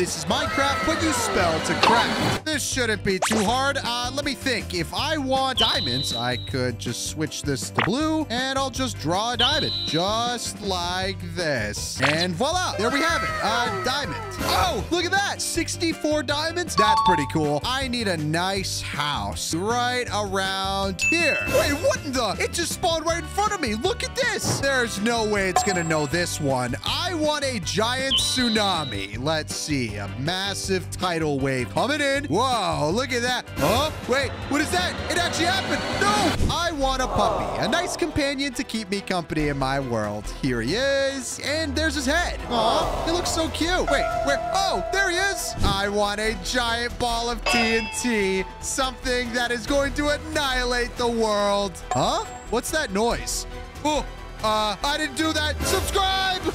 This is Minecraft, what you spell to craft. This shouldn't be too hard. Let me think. If I want diamonds, I could just switch this to blue, and I'll just draw a diamond, just like this. And voila, there we have it, a diamond. Oh, look at that, 64 diamonds. That's pretty cool. I need a nice house right around here. Wait, what in the? It just spawned right in front of me. Look at this. There's no way it's gonna know this one. I want a giant tsunami. Let's see. A massive tidal wave coming in. Whoa, look at that. Huh? Wait, what is that? It actually happened. No! I want a puppy, a nice companion to keep me company in my world. Here he is. And there's his head. Aw, it looks so cute. Wait, where? Oh, there he is. I want a giant ball of TNT, something that is going to annihilate the world. Huh? What's that noise? Oh, I didn't do that. Subscribe!